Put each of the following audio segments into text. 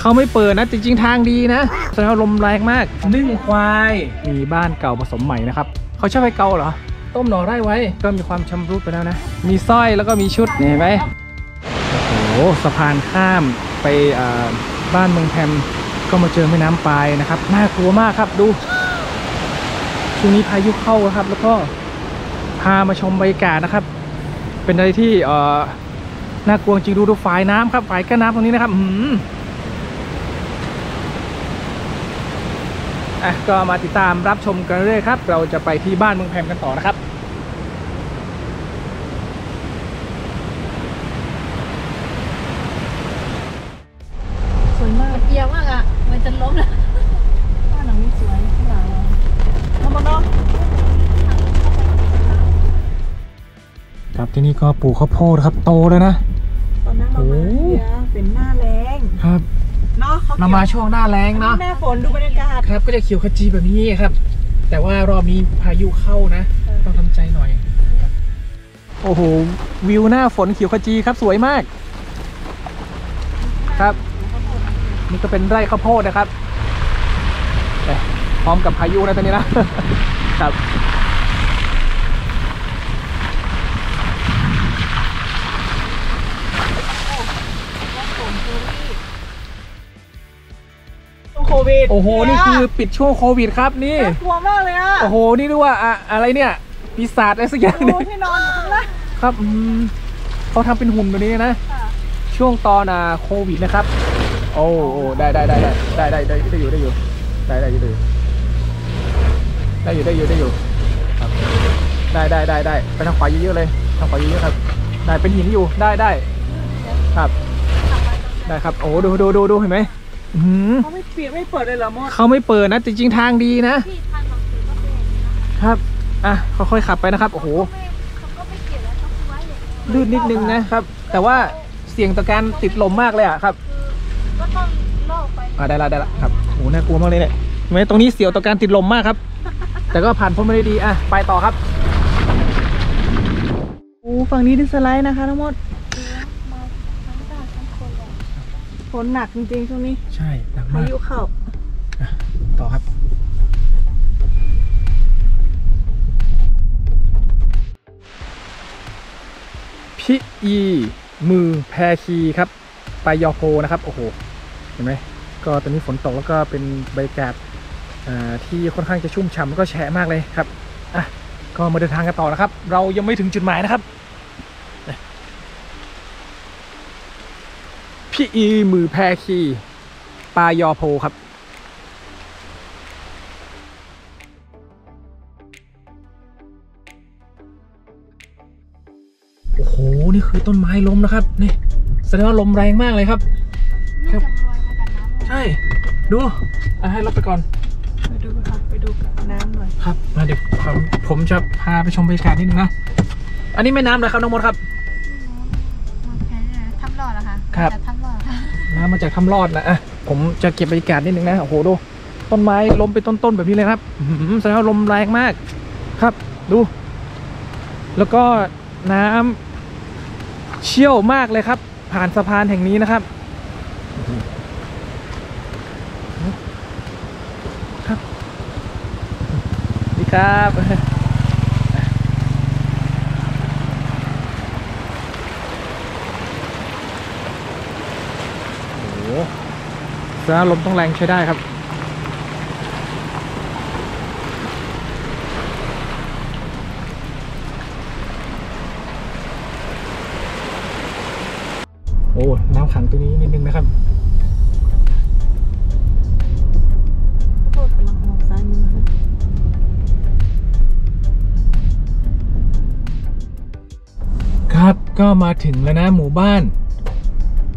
เขาไม่เปิดนะจริงๆทางดีนะแต่ว่าลมแรงมากนึ่งควายมีบ้านเก่าผสมใหม่นะครับเขาชอบไปเกาเหรอต้มหน่อไร่ไว้ก็มีความชำรุดไปแล้วนะมีสร้อยแล้วก็มีชุดนี่ไหมโอ้โหสะพานข้ามไปบ้านเมืองแพมก็มาเจอแม่น้ำปายนะครับน่ากลัวมากครับดูช่วงนี้พายุเข้าครับแล้วก็พามาชมบรรยากาศนะครับเป็นอะไรที่น่ากลัวจริงดูฝายน้ำครับฝายกั้นน้ำตรงนี้นะครับก็มาติดตามรับชมกันเรื่อยครับเราจะไปที่บ้านเมืองแพมกันต่อนะครับสวยมากเอียวมากอ่ะเหมือนจะล้มเลยบ้านหลังนี้สวยข้างหลังเรามาดูครับที่นี่ก็ปลูกข้าวโพดครับโตเลยนะตอนนั้นเรามาเป็นหน้าแรงครับเรามาช่วงหน้าแรงเนาะหน้าฝนดูบรรยากาศครับก็จะเขียวขจีแบบนี้ครับแต่ว่ารอบนี้พายุเข้านะต้องทำใจหน่อยโอ้โหวิวหน้าฝนเขียวขจีครับสวยมากครับนี่ก็เป็นไร่ข้าวโพดนะครับพร้อมกับพายุนะตอนนี้นะครับโอ้โหนี่คือปิดช่วงโควิดครับนี่น่ากลัวมากเลยอ่ะโอ้โหนี่ด้วยว่าอะไรเนี่ยปีศาจอะไรสักอย่างเนี่ยที่นอนอยู่นะครับเขาทำเป็นหุ่นตัวนี้นะช่วงตอนโควิดนะครับโอ้โหได้อยู่ไปทางขวาเยอะๆเลยทางขวาเยอะๆครับได้เป็นหินอยู่ได้ครับได้ครับโอ้ดูเห็นไหมเขาไม่เปิดเลยเหรอมดเขาไม่เปิดนะจริงๆทางดีนะครับค่อยๆขับไปนะครับโอ้โหลื่นนิดนึงนะครับแต่ว่าเสี่ยงต่อการติดลมมากเลยอะครับก็ต้องลอกไปได้ละครับโอ้น่ากลัวมากเลยเนี่ยเห็นไหมตรงนี้เสี่ยงต่อการติดลมมากครับแต่ก็ผ่านพ้นมาได้ดีไปต่อครับโอ้ฝั่งนี้ดินสไลด์นะคะทั้งหมดฝนหนักจริงๆช่วงนี้ใช่หนักมากพายุเข้าต่อครับพี่อีมือแพคีครับไปยอโพนะครับโอ้โหเห็นไหมก็ตอนนี้ฝนตกแล้วก็เป็นบรรยากาศที่ค่อนข้างจะชุ่มฉ่ำแล้วก็แฉะมากเลยครับก็มาเดินทางกันต่อนะครับเรายังไม่ถึงจุดหมายนะครับพี่อีมือแพคีปายอโพครับโอ้โหนี่คือต้นไม้ล้มนะครับนี่แสดงว่าลมแรงมากเลยครับใช่ดูให้รถไปก่อนไปดูน้ำหน่อยครับมาเดี๋ยวผมจะพาไปชมบรรยากาศนิดนึงนะอันนี้แม่น้ำเลยครับน้องมดครับครับน้ำมาจากถ้ำลอดนะผมจะเก็บบรรยากาศนิดนึงนะโอ้โหดูต้นไม้ล้มไปต้นแบบนี้เลยครับแสดงว่าลมแรงมากครับดูแล้วก็น้ำเชี่ยวมากเลยครับผ่านสะพานแห่งนี้นะครับครับนี่ครับลมต้องแรงใช้ได้ครับโอ้น้ำขังตัวนี้นิดนึงนะครับโทษกำลังมองซ้ายมือนะครับครับก็มาถึงแล้วนะหมู่บ้าน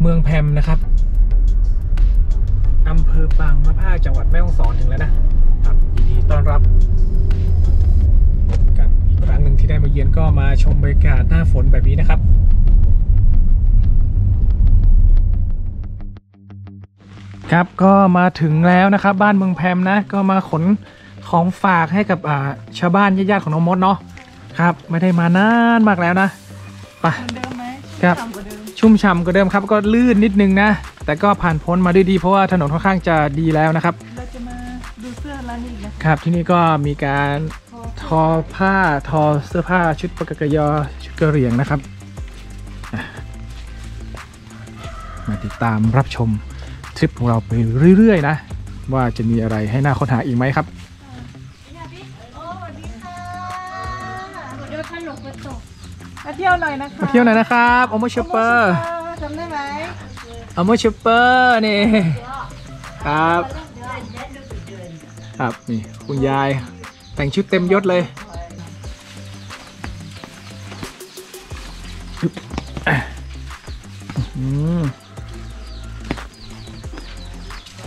เมืองแพมนะครับอำเภอปางมะผ้าจังหวัดแม่ฮ่องสอนถึงแล้วนะครับยินดีต้อนรับกับอีกครั้งหนึ่งที่ได้มาเยือนก็มาชมบรรยากาศหน้าฝนแบบนี้นะครับครับก็มาถึงแล้วนะครับบ้านเมืองแพมนะก็มาขนของฝากให้กับชาวบ้านญาติๆของน้องมดเนาะครับไม่ได้มานานมากแล้วนะไปชุ่มฉ่ำกว่าเดิมครับก็ลื่นนิดนึงนะ แต่ก็ผ่านพ้นมาด้วยดีเพราะว่าถนนค่อนข้างจะดีแล้วนะครับเราจะมาดูเสื้อร้านนี้นะครับที่นี่ก็มีการทอผ้าทอเสื้อผ้าชุดปกกยอชุดกะเหรี่ยงนะครับมาติดตามรับชมทริปของเราไปเรื่อยๆนะว่าจะมีอะไรให้น่าค้นหาอีกไหมครับมาเที่ยวหน่อยนะคะมาเที่ยวหน่อยนะครับอโมชอปเปอร์จำได้ไหมอโมชอปเปอร์นี่ครับครับนี่คุณยายแต่งชุดเต็มยศเลย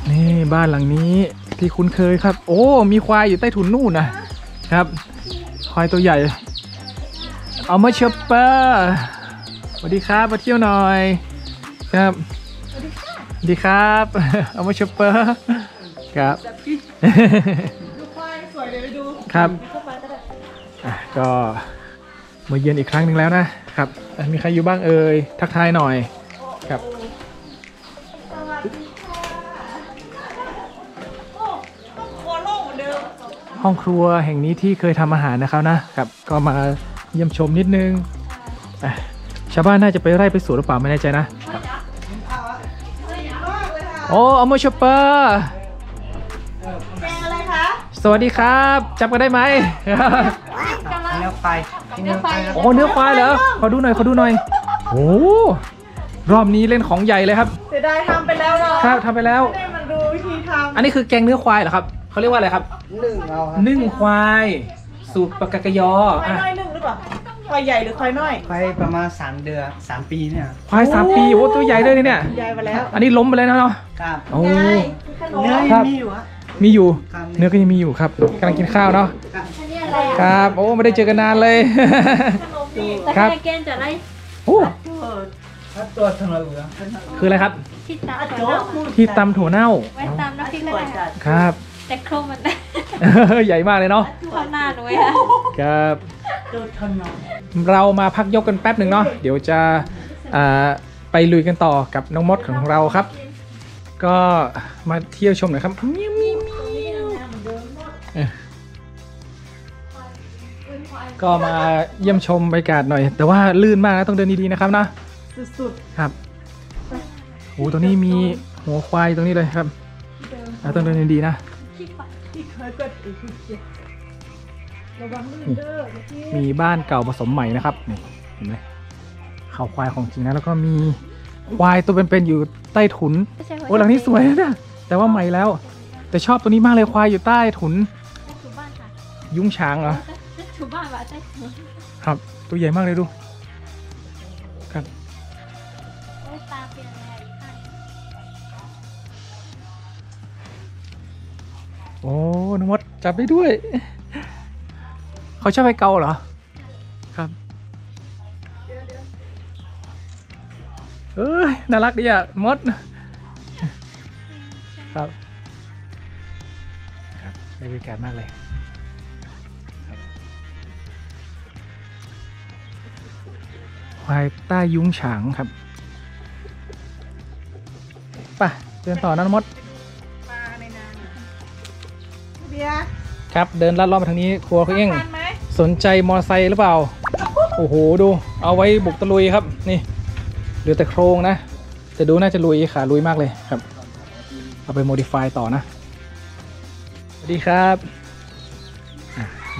นี่บ้านหลังนี้ที่คุ้นเคยครับโอ้มีควายอยู่ใต้ถุนนู่นนะครับควายตัวใหญ่เอามาช็อปเปอร์สวัสดีครับมาเที่ยวหน่อยครับสวัสดีครับเอามาช็อปเปอร์ครับดูควายสวยเลยไปดูครับก็มาเยือนอีกครั้งหนึ่งแล้วนะครับมีใครอยู่บ้างเอ่ยทักทายหน่อยครับห้องครัวแห่งนี้ที่เคยทำอาหารนะครับนะครับก็มาเยี่ยมชมนิดนึงชาวบ้านน่าจะไปไร่ไปสวนหรือเปล่าไม่แน่ใจนะโอ้อโมชอปเปอร์แกงอะไรคะสวัสดีครับจับกันได้ไหมเนื้อควายโอ้เนื้อควายเหรอขอดูหน่อยขอดูหน่อยโอ้รอบนี้เล่นของใหญ่เลยครับเสียดายทำไปแล้วเนาะครับทำไปแล้วให้มันดูวิธีทำอันนี้คือแกงเนื้อควายเหรอครับเขาเรียกว่าอะไรครับนึ่งควายสูตรปกกยอควายน้อยนึ่งหรือเปล่าควายใหญ่หรือควายน้อยควายประมาณ3เดือน3ปีเนี่ยควาย3ปีโอ้ตัวใหญ่เลยเนี่ยใหญ่ไปแล้วอันนี้ล้มไปแล้วนะเนาะครับโอ้เนื้อยังมีอยู่อะมีอยู่เนื้อก็ยังมีอยู่ครับกำลังกินข้าวเนาะครับโอ้ไม่ได้เจอกันนานเลยครับแกงจะอะไรโอ้ตัวถนนเหรอคืออะไรครับที่ตำถั่วที่ตำถั่วเน่าไว้ตำน้ำพริกเลยครับแต่โครงมันใหญ่มากเลยเนาะข้างหน้าด้วยครับเรามาพักยกกันแป๊บหนึ่งเนาะเดี๋ยวจะไปลุยกันต่อกับน้องมดของเราครับก็มาเที่ยวชมหน่อยครับก็มาเยี่ยมชมบรรยากาศหน่อยแต่ว่าลื่นมากนะต้องเดินดีๆนะครับนะสุดๆครับโอ้ตรงนี้มีหัวควายตรงนี้เลยครับต้องเดินดีๆนะมีบ้านเก่าผสมใหม่นะครับนี่เห็นไหมเขาควายของจริงนะแล้วก็มีควายตัวเป็นๆอยู่ใต้ถุนโอ้หลังนี้สวยนะแต่ว่าใหม่แล้วแต่ชอบตัวนี้มากเลยควายอยู่ใต้ถุนยุ้งช้างเหรอครับตัวใหญ่มากเลยดูครับโอ้น้องมดจับได้ด้วยเขาชอบไปเกาเหรอครับเอ้ยน่ารักดีอ่ะมดครับครับได้บรรยากาศมากเลยควายใต้ยุ้งฉางครับป่ะเดินต่อนะน้องมดครับเดินลัดรอบมาทางนี้ครัวเขาเองสนใจมอเตอร์ไซค์หรือเปล่าโอ้โหดูเอาไว้บุกตะลุยครับนี่เหลือแต่โครงนะแต่ดูน่าจะลุยขาลุยมากเลยครับเอาไปโมดิฟายต่อนะสวัสดีครับ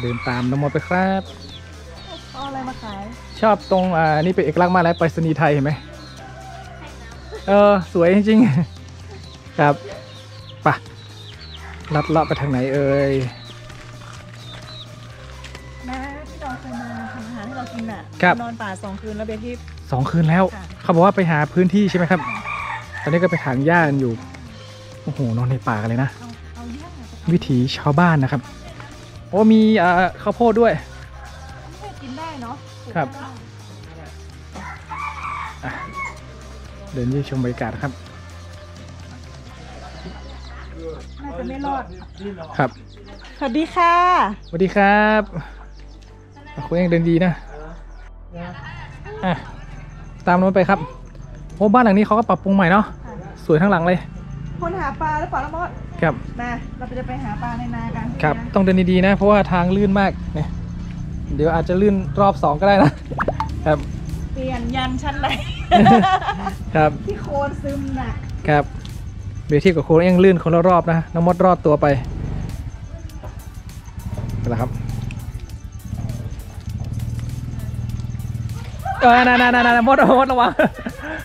เดินตามน้องมดไปครับเอาอะไรมาขายชอบตรงนี่เป็นเอกลักษณ์มากแล้วไปรษณีย์ไทยเห็นไหมสวยจริงๆครับไปลัดเลาะไปทางไหนเอ่ยนะที่เราเคยมาทำอาหารให้เรากินอ่ะนอนป่า2คืนแล้วเบียร์ทิพย์2คืนแล้วเขาบอกว่าไปหาพื้นที่ใช่ไหมครับตอนนี้ก็ไปถางหญ้ากันอยู่โอ้โหนอนในป่ากันเลยนะวิถีชาวบ้านนะครับโอ้มีข้าวโพดด้วยกินได้เนาะครับเดินยี่ชมบรรยากาศครับน่าจะไม่รอดครับสวัสดีค่ะสวัสดีครับคุณยังเดินดีนะตามน้องไปครับโอ้บ้านหลังนี้เขาก็ปรับปรุงใหม่เนาะส วยทั้งหลังเลยคนหาปลาแล้วปลาละมอดครับมาเราจะไปหาปลาในนากันครับต้องเดินดีๆนะเพราะว่าทางลื่นมากเนี่ยเดี๋ยวอาจจะลื่นรอบ2ก็ได้นะครับเปลี่ยนยันชั้นเลยครับที่โคลนซึมหนักครับเบียร์ที่กับโคลนยังลื่นคนละรอบนะน้ำมดรอดตัวไปนะครับน้ำมดน้ำมดระวัง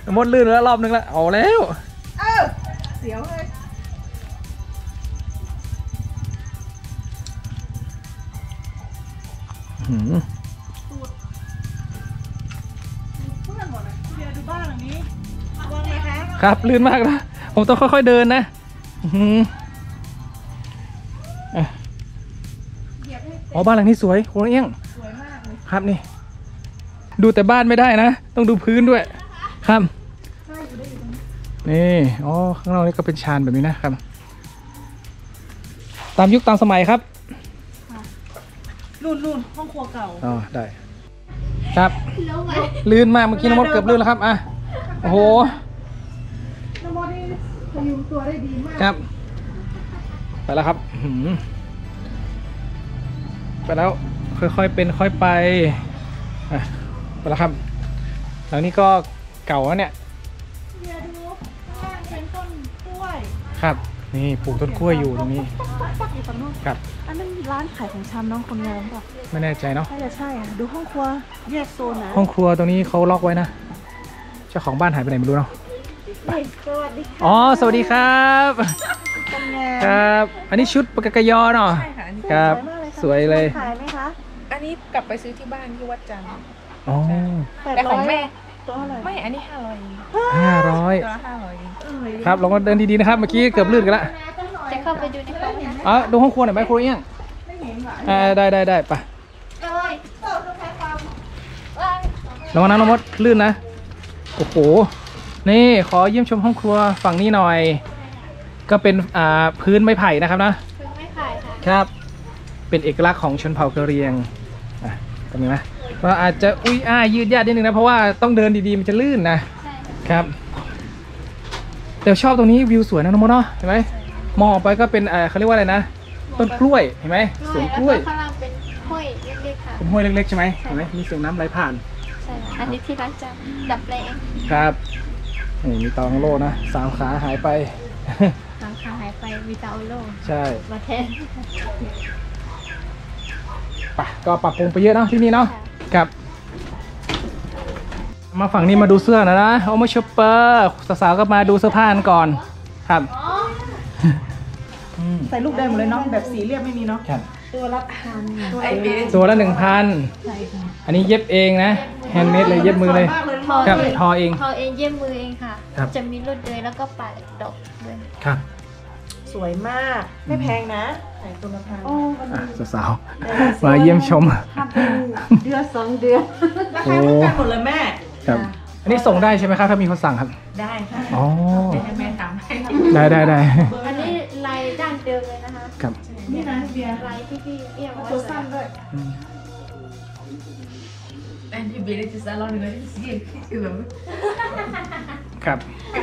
น้ำมดลื่นแล้วรอบนึงแล้วเอาแล้วเสียวเลยครับลื่นมากนะผมต้องค่อยๆเดินนะอ๋อบ้านหลังนี้สวยโคตรเอี้ยงสวยมากเลยครับนี่ดูแต่บ้านไม่ได้นะต้องดูพื้นด้วยครับนี่อ๋อข้างนอกนี่ก็เป็นชานแบบนี้นะครับตามยุคตามสมัยครับรุ่นห้องครัวเก่าอ๋อได้ครับลื่นมากเมื่อกี้น้ำมดเกือบลื่นแล้วครับอ่ะโอ้โหน้ำมดนี่พยุงตัวได้ดีมากครับไปแล้วครับไปแล้วค่อยๆเป็นค่อยไปอ่ะไปแล้วครับหลังนี้ก็เก่าแล้วเนี่ยครับนี่ปลูกต้นกล้วยอยู่ตรงนี้ครับอันนั้นร้านขายของชำน้องคนงามป่ะไม่แน่ใจเนาะใช่ใช่ดูห้องครัวแยกโซนนะห้องครัวตรงนี้เขาล็อกไว้นะเจ้าของบ้านหายไปไหนไม่รู้เนาะอ๋อสวัสดีครับครับอันนี้ชุดปกกยอเนาะใช่ค่ะครับสวยเลยขายไหมคะอันนี้กลับไปซื้อที่บ้านที่วัดจันทร์อ๋อแต่ของแม่ไม่อันนี้500ตัวละ500ครับลองมาเดินดีๆนะครับเมื่อกี้เกือบลื่นกันละจะเข้าไปดูในห้องอ๋อดูห้องครัวหน่อยไหมครัวเอี้ยงได้ไประวังนะน้องมดลื่นนะโอ้โหนี่ขอเยี่ยมชมห้องครัวฝั่งนี้หน่อยก็เป็นพื้นไม้ไผ่นะครับนะพื้นไม้ไผ่ครับเป็นเอกลักษณ์ของชนเผ่ากะเหรี่ยงตรงนี้นะก็อาจจะอุ้ยยืดยาดนิดนึงนะเพราะว่าต้องเดินดีๆมันจะลื่นนะครับแต่ชอบตรงนี้วิวสวยนะน้องมดเนาะเห็นไหมมองไปก็เป็นเขาเรียกว่าอะไรนะต้นกล้วยเห็นไหมสวนกล้วยข้างล่างเป็นห้วยเล็กๆค่ะเป็นห้วยเล็กๆใช่ไหมเห็นไหมมีเสียงน้ำไหลผ่านใช่อันนี้ที่ร้านจะดับแรงครับนี่มีเตาโล่นะ3 ขาหายไป3 ขาหายไปมีเตาโล่ใช่มาแทนป่ะก็ปรับปรุงไปเยอะเนาะที่นี่เนาะครับมาฝั่งนี้มาดูเสื้อนะโอมาช็อปเปอร์สาวๆก็มาดูเสื้อผ้ากันก่อนครับใส่ลูกได้หมดเลยเนาะแบบสีเรียบไม่มีเนาะตัวละ 1,000 ตัวละ 1,000 อันนี้เย็บเองนะแฮนด์เมดเลยเย็บมือเลยครับทอเองเย็บมือเองค่ะจะมีลวดเลยแล้วก็ปาดดอกด้วยครับสวยมากไม่แพงนะใส่ตัวละ 1,000 สาวๆมาเยี่ยมชมเดือน2 เดือนราคาเท่ากันหมดเลยแม่อันนี้ส่งได้ใช่ไหมครับถ้ามีคนสั่งครับได้ค่ะอ๋อแม่สั่งให้ได้อันนี้ลายด้านเดิมเลยนะคะครับนี่นะเบียร์ลายที่พี่เอี่ยมตัวสั้นด้วยอันที่เบียร์จะสั้นลงเลยเสียคือแบบครับ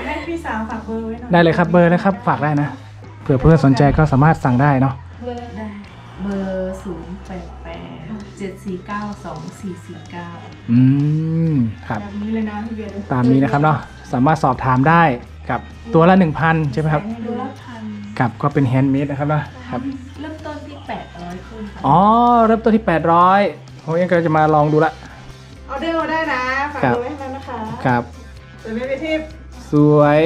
ให้พี่สาวฝากเบอร์ไว้หน่อยได้เลยครับเบอร์นะครับฝากได้นะเผื่อเพื่อนสนใจก็สามารถสั่งได้เนาะเบอร์088 749 2449ครับตามนี้นะครับเนาะสามารถสอบถามได้กับตัวละ 1,000 ใช่ไหมครับตัวละ 1,000 กับก็เป็นแฮนด์เมดนะครับนะครับเริ่มต้นที่800ขึ้นอ๋อเริ่มต้นที่800ผมเองก็จะมาลองดูละออเดอร์ได้นะฝากดูไว้ให้มันนะคะครับสวยไหมพี่ทิพย์สวย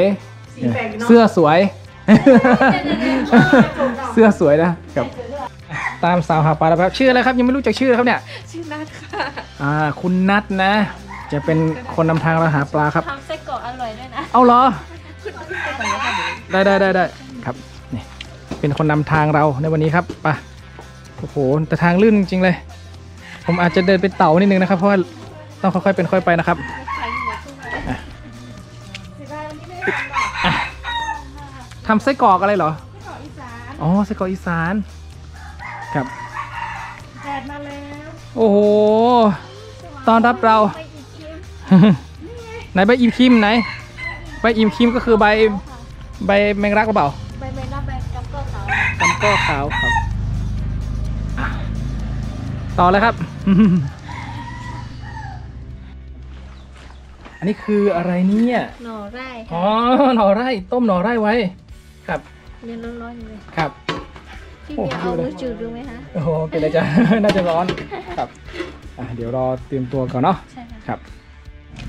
เสื้อสวยนะครับตามสาวหาปลาแล้วครับชื่ออะไรครับยังไม่รู้จักชื่อครับเนี่ยชื่อนัทค่ะคุณนัทนะจะเป็นคนนำทางเราหาปลาครับทำไส้กรอกอร่อยด้วยนะเอาเหรอได้ครับนี่เป็นคนนำทางเราในวันนี้ครับไปโอ้โหแต่ทางลื่นจริงเลยผมอาจจะเดินเป็นเต่านิดนึงนะครับเพราะว่าต้องค่อยๆเป็นค่อยไปนะครับทำไส้กรอกอะไรเหรออ๋อไส้กรอกอีสานครับแดดมาแล้วโอ้โหตอนรับเราไหนใบอิ่มคิมไหนใบอิ่มคิมก็คือใบ ใบแมงลักหรือเปล่าใบแมงลักใบกำก้อขาวกำก้อขาวครับต่อแล้วครับ อันนี้คืออะไรเนี่ยหน่อไร่อ๋อหน่อไร่ต้มหน่อไร่ไว้ครับยังร้อนๆอยู่เลยครับพี่เบียร์เอามือจืดดูไหมคะโอ้โหเป็นอะไรจ้ะน่าจะร้อนครับเดี๋ยวรอเตรียมตัวก่อนเนาะใช่ครับ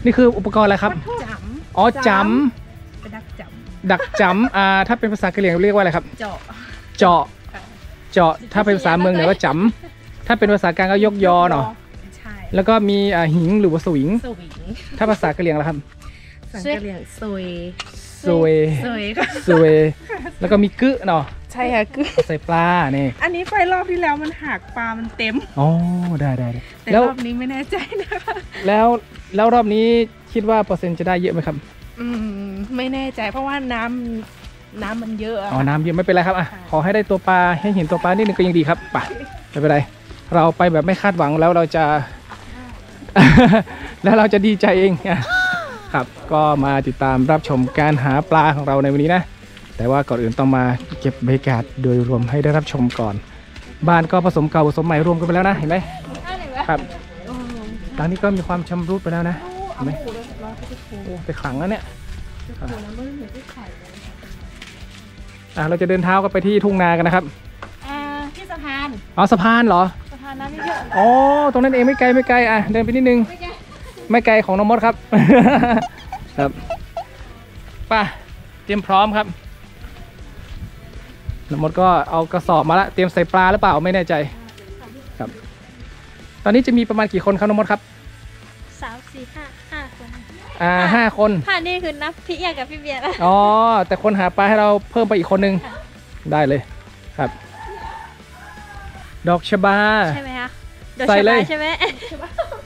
นี่คืออุปกรณ์อะไรครับอ๋อจ้ำเป็นดักจ้ำดักจ้ำถ้าเป็นภาษากะเหรี่ยงเรียกว่าอะไรครับเจาะเจาะเจาะถ้าเป็นภาษาเมืองเหนือก็จ้ำถ้าเป็นภาษากลางก็ยกยอเนาะใช่แล้วก็มีหิงหรือว่าสวิงถ้าภาษากะเหรี่ยงล่ะครับภาษากะเหรี่ยงสวยสวยสวยแล้วก็มีกึเนาะใช่ค่ะกึใส่ปลาเนี่ยอันนี้ไปรอบที่แล้วมันหักปลามันเต็มอ๋อได้ได้แต่รอบนี้ไม่แน่ใจนะคะแล้วรอบนี้คิดว่าเปอร์เซ็นต์จะได้เยอะไหมครับไม่แน่ใจเพราะว่าน้ำมันเยอะอ๋อน้ำเยอะไม่เป็นไรครับอ่ะขอให้ได้ตัวปลาให้เห็นตัวปลานิดนึงก็ยังดีครับป่ะไม่เป็นไรเราไปแบบไม่คาดหวังแล้วเราจะดีใจเองครับก็มาติดตามรับชมการหาปลาของเราในวันนี้นะแต่ว่าก่อนอื่นต้องมาเก็บบรรยากาศโดยรวมให้ได้รับชมก่อนบ้านก็ผสมเก่าผสมใหม่รวมกันไปแล้วนะเห็นไหมครับหลังนี้ก็มีความชำรุดไปแล้วนะเห็นไหมไปขังแล้วเนี่ยเราจะเดินเท้ากันไปที่ทุ่งนากันนะครับที่สะพานอ๋อสะพานเหรอสะพานน้ำไม่เยอะอ๋อตรงนั้นเองไม่ไกลอ่ะเดินไปนิดนึงไม่ไกลของน้องมดครับครับป่ะเตรียมพร้อมครับน้องมดก็เอากระสอบมาละเตรียมใส่ปลาหรือเปล่าไม่แน่ใจครับตอนนี้จะมีประมาณกี่คนครับน้องมดครับ3 4 5 5 คน5 คนนี่คือนับพี่เอียกับพี่เบียร์อ๋อแต่คนหาปลาให้เราเพิ่มไปอีกคนนึงได้เลยครับดอกชบาใช่ไหมคะใส่เลยใช่ไหม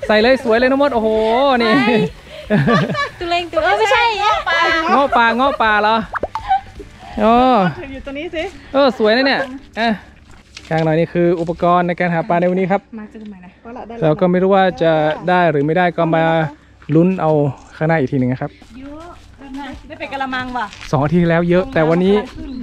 ใส่เลยสวยเลยน้องมดโอ้โหนี่ตุเรงตุเรงไม่ใช่เงาะปลาเหรอโอ้อยู่ตรงนี้สิสวยนะเนี่ยกลางหน่อยนี่คืออุปกรณ์ในการหาปลาในวันนี้ครับเราก็ไม่รู้ว่าจะได้หรือไม่ได้ก็มาลุ้นเอาข้างหน้าอีกทีหนึ่งนะครับได้เป็นกระมังว่ะ2 อาทิตย์ที่แล้วเยอะแต่วันนี้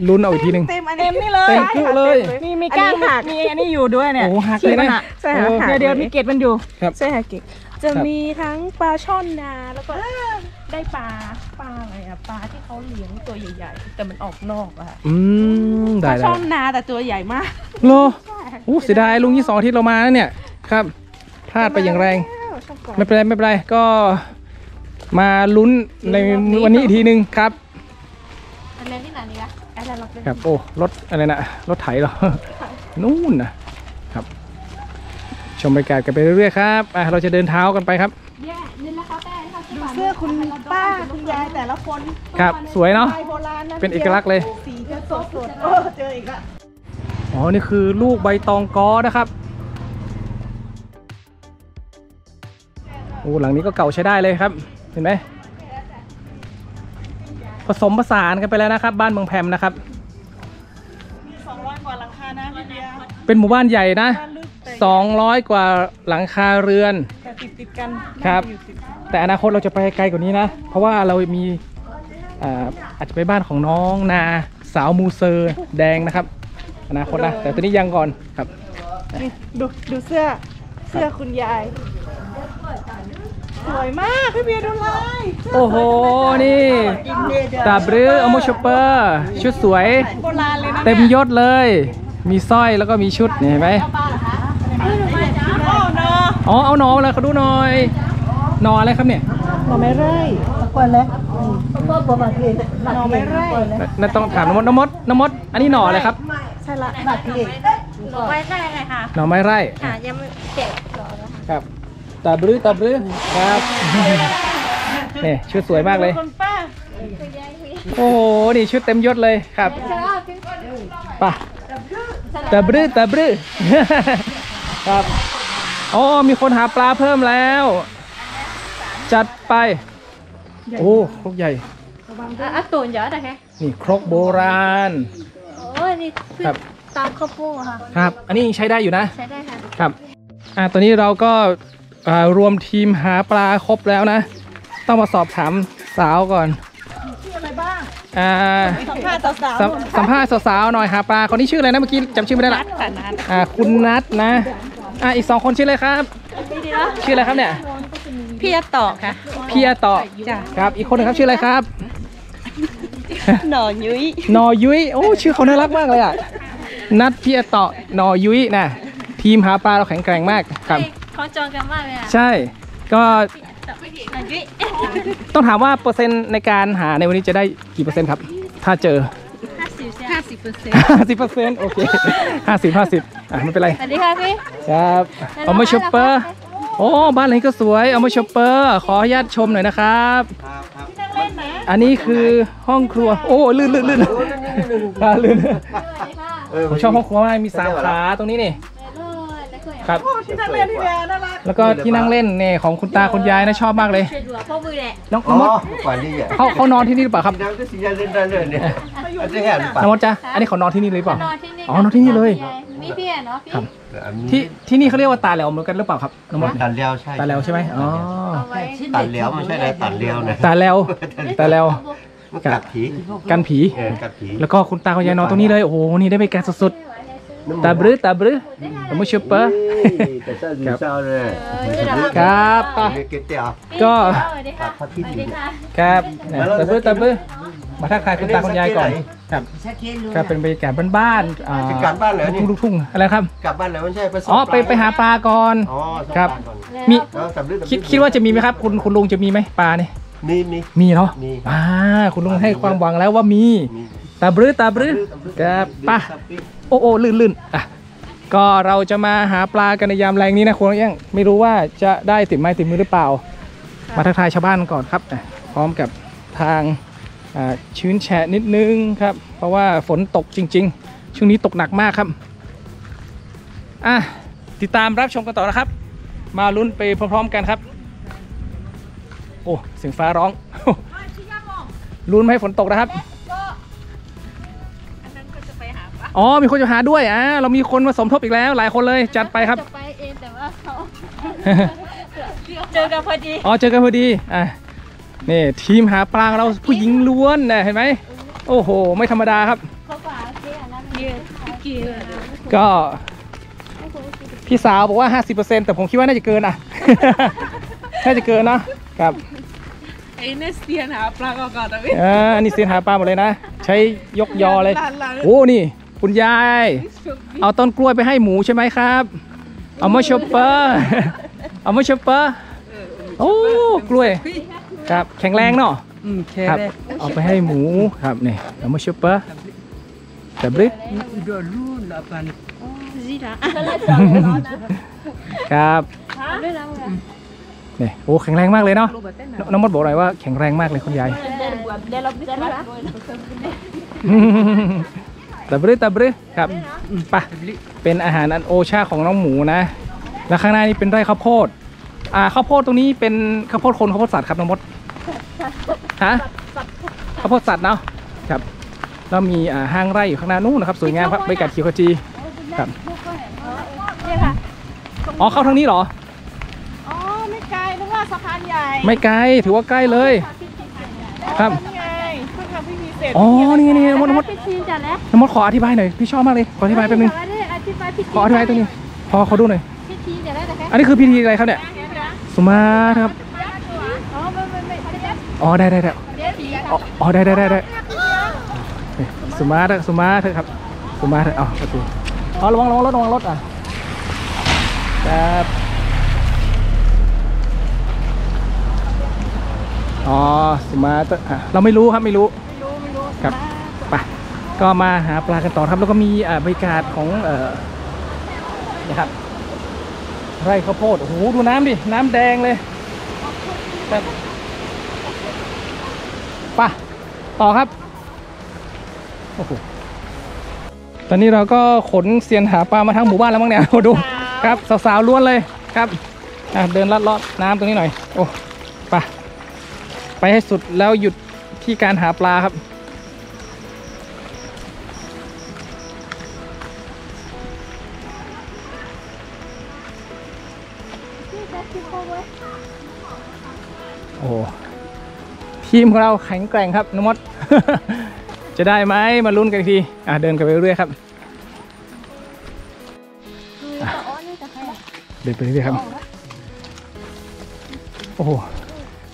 ลุ้นเอาอีกทีหนึ่งเต็มนี่เลยเต็มกุ้งเลยมีก้างหักมีอันนี้อยู่ด้วยเนี่ยโอ้หักเลยนะใช่หักเดี๋ยวมีเกล็ดมันอยู่ใช่หักเกล็ดจะมีทั้งปลาช่อนนาแล้วก็ได้ปลาอะไรอะปลาที่เขาเลี้ยงตัวใหญ่ๆแต่มันออกนอกอะค่ะปลาช่อนนาแต่ตัวใหญ่มากโลอู้เสียดายลุงที่2 อาทิตย์เรามาแล้วเนี่ยครับพลาดไปอย่างแรงไม่เป็นไรก็มาลุ้นในวันนี้อีกทีนึงครับอะไรนี่หนานี่ละอะไรรถครับโอ้รถอะไรนะรถไถเหรอนู่นนะครับชมบรรยากาศกันไปเรื่อยๆครับเราจะเดินเท้ากันไปครับดูเสื้อคุณป้าคุณยายแต่ละคนครับสวยเนาะเป็นเอกลักษณ์เลยสีจะสดๆเจออีกละอ๋อนี่คือลูกใบตองกอนะครับโอ้หลังนี้ก็เก่าใช้ได้เลยครับเห็นไหมผสมผสานกันไปแล้วนะครับบ้านเมืองแพมนะครับมี200 กว่าหลังคานะพี่เบียร์เป็นหมู่บ้านใหญ่นะ200 กว่าหลังคาเรือนแต่ติดกันครับแต่อนาคตเราจะไปไกลกว่านี้นะเพราะว่าเรามีอาจจะไปบ้านของน้องนาสาวมูเซอร์แดงนะครับอนาคตนะแต่ตอนนี้ยังก่อนครับดูเสื้อคุณยายสวยมากพี่เบียร์ดูลายโอ้โหนี่ตาบรืออโมชเปอร์ชุดสวยเต็มยศเลยมีสร้อยแล้วก็มีชุดเห็นไหมอ๋อเอาหนอเลยเขาดูหน่อยหนออะไรครับเนี่ยหนอไม้ไร่ก่อนเลยหนอไม้ไร่น่าต้องถามน้ำมดอันนี้หนออะไรครับใช่ละบัตรเด็กหนอไม้ไร่เลยค่ะหนอไม้ไร่ยังไม่เก็บหนอแล้วค่ะครับตาบรือครับนี่ชุดสวยมากเลยโอ้โหนี่ชุดเต็มยศเลยครับป่ะตาบรือครับอ๋อมีคนหาปลาเพิ่มแล้วจัดไปโอ้ครกใหญ่อัดตูนเยอะนะแค่นี่ครกโบราณโอ้นี่ครับตามข้าวโพดค่ะครับอันนี้ใช้ได้อยู่นะใช้ได้ค่ะครับตอนนี้เราก็รวมทีมหาปลาครบแล้วนะต้องมาสอบถามสาวก่อนชื่ออะไรบ้าง สัมภาษณ์สาวๆหน่อยค่ะปลาคนนี้ชื่ออะไรนะเมื่อกี้จำชื่อไม่ได้ละคุณนัทนะอีก2คนชื่ออะไรครับชื่ออะไรครับเนี่ยพี่อาต่อค่ะพี่อาต่อครับอีกคนนึงครับชื่ออะไรครับหนอยุ้ยหนอยุ้ยโอ้ชื่อเขาน่ารักมากเลยอ่ะนัทพี่อาต่อหนอยุ้ยนะทีมหาปลาเราแข็งแกร่งมากครับเขาจองกันมากเลยอ่ะใช่ก็ต้องถามว่าเปอร์เซ็นต์ในการหาในวันนี้จะได้กี่เปอร์เซ็นต์ครับถ้าเจอ50%โอเค50ไม่เป็นไรสวัสดีค่ะพี่ครับเอามาชอปเปอร์โอ้บ้านไหนก็สวยเอามาชอปเปอร์ขออนุญาตชมหน่อยนะครับอันนี้คือห้องครัวโอ้ลื่นผมชอบห้องครัวมากมีสามขาตรงนี้นี่ครับที่นั่งเล่นที่น่ารักแล้วก็ที่นั่งเล่นเนี่ยของคุณตาคุณยายนะชอบมากเลยน้องมดเขานอนที่นี่หรือเปล่าครับน้องมดจ้ะอันนี้เขานอนที่นี่เลยหรือเปล่าอ๋อนอนที่นี่เลยมีเบี้ยเนาะที่นี่เขาเรียกว่าตาแล้วเหมือนกันหรือเปล่าครับน้องมดตาแล้วใช่ตาแล้วใช่ไหมอ๋อตาแล้วไม่ใช่อะไรตาแล้วนะตาแล้วกันผีแล้วก็คุณตาคุณยายนอนตรงนี้เลยโอ้โหนี่ได้ไปแกะสดๆตาบรื้อผมชื่อเปอร์ครับก็ครับตาบรื้อมาทักทายคุณตาคุณยายก่อนครับก็เป็นบรรยากาศบ้านๆกลับบ้านเลยทุ่งอะไรครับกลับบ้านเลยไม่ใช่อ๋อไปหาปลาก่อนครับมีคิดว่าจะมีไหมครับคุณลุงจะมีไหมปลาเนี่ยมีเนาะคุณลุงให้ความหวังแล้วว่ามีตาบรื้อครับปลาโอ้ลื่นอ่ะก็เราจะมาหาปลากันในยามแรงนี้นะคุณยังไม่รู้ว่าจะได้ติดไม้ติดมือหรือเปล่ามาทักทายชาวบ้านก่อนครับพร้อมกับทางชื้นแฉะนิดนึงครับเพราะว่าฝนตกจริงๆช่วงนี้ตกหนักมากครับติดตามรับชมกันต่อนะครับมาลุ้นไปพร้อมๆกันครับโอ้เสียงฟ้าร้องลุ้นให้ฝนตกนะครับอ๋อมีคนจะหาด้วยเรามีคนมาสมทบอีกแล้วหลายคนเลยจัดไปครับเจอกันพอดีนี่ทีมหาปลาเราผู้หญิงล้วนนะเห็นไหมโอ้โหไม่ธรรมดาครับก็พี่สาวบอกว่า 50% แต่ผมคิดว่าน่าจะเกินอ่ะน่าจะเกินนะครับไอ้นี่เสียนหาปลาก่อนนะพี่อันนี้เสียนหาปลาหมดเลยนะใช้ยกยอเลยโอ้นี่คุณยายเอาต้นกล้วยไปให้หมูใช่ไหมครับเอามาชอปเปอร์โอ้กล้วยครับแข็งแรงเนาะครับเอาไปให้หมูครับนี่เอามาชอปเปอร์จับเลยครับนี่โอ้แข็งแรงมากเลยเนาะน้องมดบอกหน่อยว่าแข็งแรงมากเลยคุณยายตะบรื้อครับไปเป็นอาหารอันโอชาของน้องหมูนะแล้วข้างหน้านี่เป็นไร่ข้าวโพดข้าวโพดตรงนี้เป็นข้าวโพดคนข้าวโพดสัตว์ครับน้องมดฮะข้าวโพดสัตว์เนาะครับแล้วมีห้างไร่อยู่ข้างหน้านู้นนะครับสวยงามครับบรรยากาศเขียวขจีครับอ๋อเข้าทางนี้เหรออ๋อไม่ไกลนึกว่าสะพานใหญ่ไม่ไกลถือว่าใกล้เลยครับอ๋อนี่มดขออธิบายหน่อยพี่ชอบมากเลยขออธิบายแป๊บนึงขออธิบายตรงนี้พอเขาดูหน่อยอันนี้คือพิธีอะไรครับเนี่ยสุมาครับอ๋อได้อ๋อได้สุมาครับสุมาเอาประตูอ๋อระวังรถอ่ะครับอ๋อสุมาเราไม่รู้ครับไปก็มาหาปลากันต่อครับแล้วก็มีบรรยากาศของนะครับไร่ข้าวโพดโอ้โหดูน้ำดิน้ำแดงเลยไปต่อครับโอ้โหตอนนี้เราก็ขนเซียนหาปลามาทั้งหมู่บ้านแล้วมั้งเนี่ยดูครับสาวๆล้วนเลยครับเดินลัดเลาะน้ำตรงนี้หน่อยโอ้ไปให้สุดแล้วหยุดที่การหาปลาครับโอ้ทีมของเราแข็งแกร่งครับน้องมด จะได้ไหมมาลุ้นกันทีเดินกันไปเรื่อยครับเดินไปเรื่อยครับโอ้โห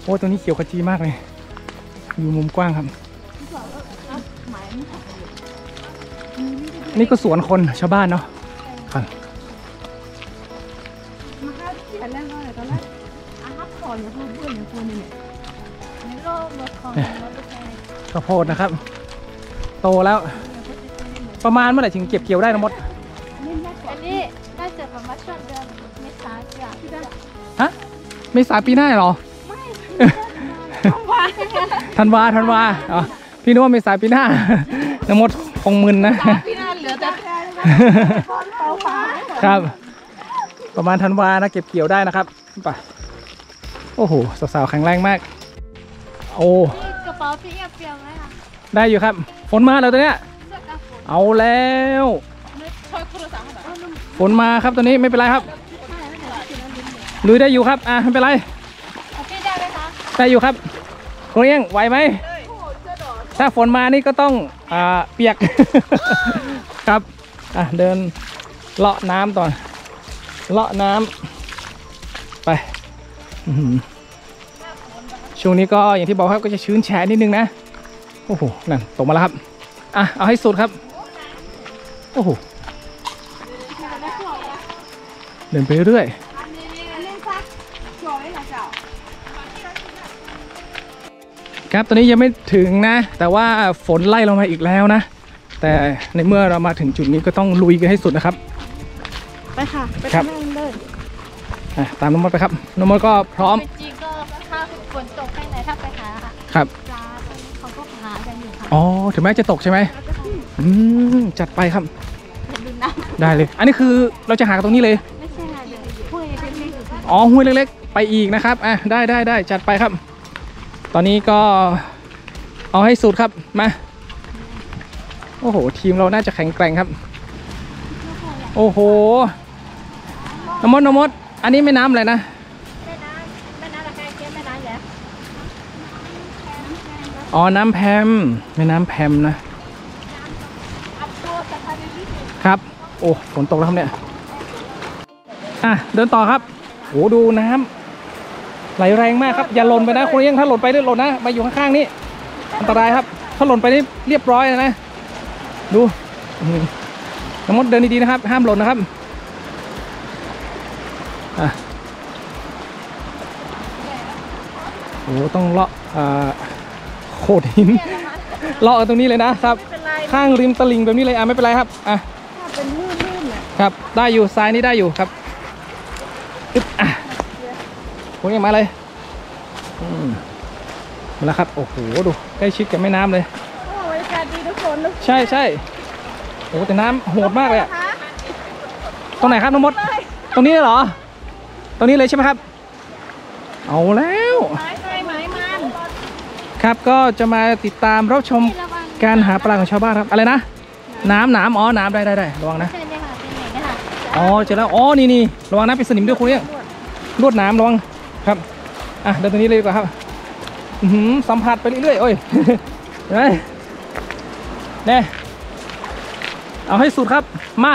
โอ้ตรงนี้เขียวขจีมากเลยอยู่มุมกว้างครับนี่ก็สวนคนชาวบ้านเนาะข้าวโพดนะครับโตแล้วประมาณเมื่อไหร่ถึงเก็บเกี่ยวได้นะมดอันนี้ได้เสร็จประมาณช่วงเดือนเมษาปีหน้าฮะเมษาปีหน้าเหรอไม่ธันวาอ๋อพี่นึกว่าเมษาปีหน้านะมดคงมึนนะปีหน้าเหลือแต่ครับประมาณธันวานะเก็บเกี่ยวได้นะครับป่ะโอ้โหสาวๆแข็งแรงมากโอ้กระเป๋าพี่เอียบเปียกไหมคะได้อยู่ครับฝนมาแล้วตอนเนี้ยเอาแล้วฝนมาครับตอนนี้ไม่เป็นไรครับลุยได้อยู่ครับไม่เป็นไรพี่ได้ไหมคะได้อยู่ครับเรียงไหวไหมถ้าฝนมานี่ก็ต้องเปียกครับเดินเลาะน้ำต่อเลาะน้ำไปช่วงนี้ก็อย่างที่บอกครับก็จะชื้นแฉะนิดนึงนะโอ้โหนั่นตกมาแล้วครับเอาให้สุดครับโอ้โหเดินไปเรื่อยครับตอนนี้ยังไม่ถึงนะแต่ว่าฝนไล่ลงมาอีกแล้วนะแต่ในเมื่อเรามาถึงจุดนี้ก็ต้องลุยกันให้สุดนะครับไปค่ะไปทางนั้นเลยตามน้องมดไปครับน้องมดก็พร้อมจริงก็ถ้าฝนตกแค่ไหนถ้าไปหาครับปลาเขาก็หากันอยู่ค่ะอ๋อถึงแม้จะตกใช่ไหมจัดไปครับได้เลยอันนี้คือเราจะหาตรงนี้เลยไม่ใช่ค่ะห้วยเล็กๆอ๋อห้วยเล็กๆไปอีกนะครับได้จัดไปครับตอนนี้ก็เอาให้สุดครับมาโอ้โหทีมเราน่าจะแข็งแกร่งครับโอ้โหน้ำมดอันนี้แม่น้ำอะไรนะแม่น้ำอะไรเจ๊แม่น้ำเหรออ๋อน้ำแพมแม่น้ำแพมนะครับโอ้ฝนตกแล้วครับเนี่ยเดินต่อครับโอ้ดูน้ำไหลแรงมากครับอย่าหล่นไปนะคนยังถ้าหล่นไปเรื่อยหล่นนะมาอยู่ข้างๆนี่อันตรายครับถ้าหล่นไปนี่เรียบร้อยนะดูน้ำมดเดินดีๆนะครับห้ามหล่นนะครับโอ้ต้องเลาะโขดหินเลาะตรงนี้เลยนะครับข้างริมตลิ่งแบบนี้เลยไม่เป็นไรครับเป็นลื่นๆนะครับได้อยู่ซ้ายนี่ได้อยู่ครับอึ๊บโอ้ยมาเลยมาแล้วครับโอ้โหดูใกล้ชิดกับแม่น้ำเลยโอ้ยอากาศดีทุกคนใช่ใช่โอ้แต่น้ำโหดมากเลยตรงไหนครับน้องมดตรงนี้เหรอตรงนี้เลยใช่ไหมครับเอาแล้วครับก็จะมาติดตามรับชมการหาปลาของชาวบ้านครับอะไรนะน้ำอ๋อน้ำได้ระวังนะอ๋อเจอแล้วอ๋อนี่ระวังนะเป็นสนิมด้วยคุณเนี่ยลวดน้ำระวังครับเดินตรงนี้เลยดีกว่าครับสัมผัสไปเรื่อยๆโอ้ยเห็นไหมเนี่ยเอาให้สุดครับมา